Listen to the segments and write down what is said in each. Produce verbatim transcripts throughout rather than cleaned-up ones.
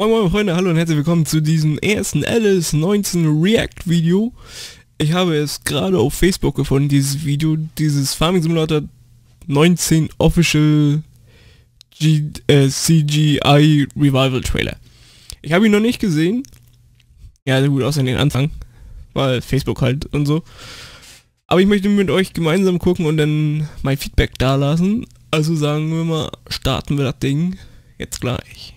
Moin moin Freunde, hallo und herzlich willkommen zu diesem ersten L S neunzehn React Video. Ich habe es gerade auf Facebook gefunden, dieses Video, dieses Farming Simulator neunzehn Official G äh, C G I Revival Trailer. Ich habe ihn noch nicht gesehen. Ja, gut, außer in den Anfang, weil Facebook halt und so. Aber ich möchte mit euch gemeinsam gucken und dann mein Feedback da lassen. Also sagen wir mal, starten wir das Ding jetzt gleich.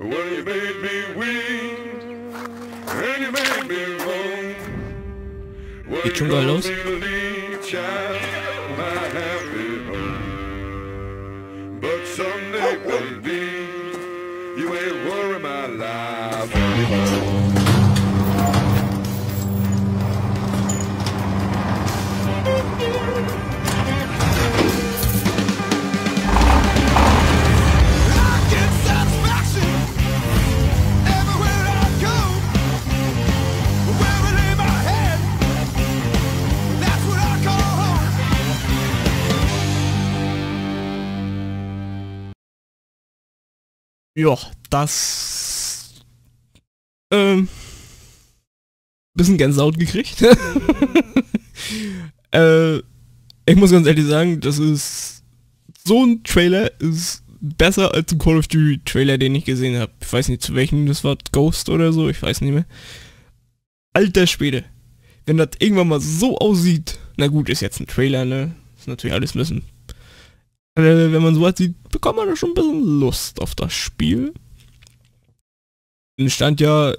Well, you made me weak, and you made me wrong. Well, you don't believe, child, my happy home. But someday, baby, you ain't worry my life anymore. Ja, das... Ähm... Bisschen Gänsehaut gekriegt. äh, ich muss ganz ehrlich sagen, das ist... So ein Trailer ist besser als ein Call of Duty Trailer, den ich gesehen habe. Ich weiß nicht, zu welchem das war, Ghost oder so, ich weiß nicht mehr. Alter Schwede. Wenn das irgendwann mal so aussieht... Na gut, ist jetzt ein Trailer, ne? Ist natürlich alles ein bisschen... Wenn man sowas sieht, bekommt man da schon ein bisschen Lust auf das Spiel. Stand ja,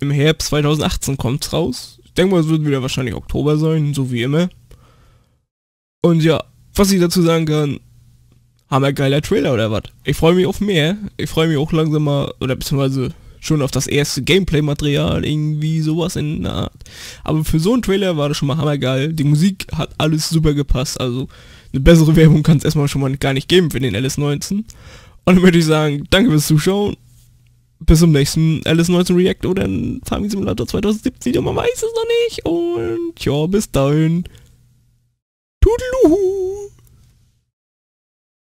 im Herbst zweitausendachtzehn kommt es raus. Ich denke mal, es wird wieder wahrscheinlich Oktober sein, so wie immer. Und ja, was ich dazu sagen kann, hammergeiler Trailer oder was? Ich freue mich auf mehr. Ich freue mich auch langsam mal, oder beziehungsweise schon auf das erste Gameplay-Material, irgendwie sowas in der Art. Aber für so einen Trailer war das schon mal hammergeil. Die Musik hat alles super gepasst, also... Eine bessere Werbung kann es erstmal schon mal gar nicht geben für den L S neunzehn. Und dann würde ich sagen, danke fürs Zuschauen. Bis zum nächsten L S neunzehn React oder Farming Simulator zweitausendsiebzehn. Und man weiß es noch nicht. Und ja, bis dahin. Toodaloo.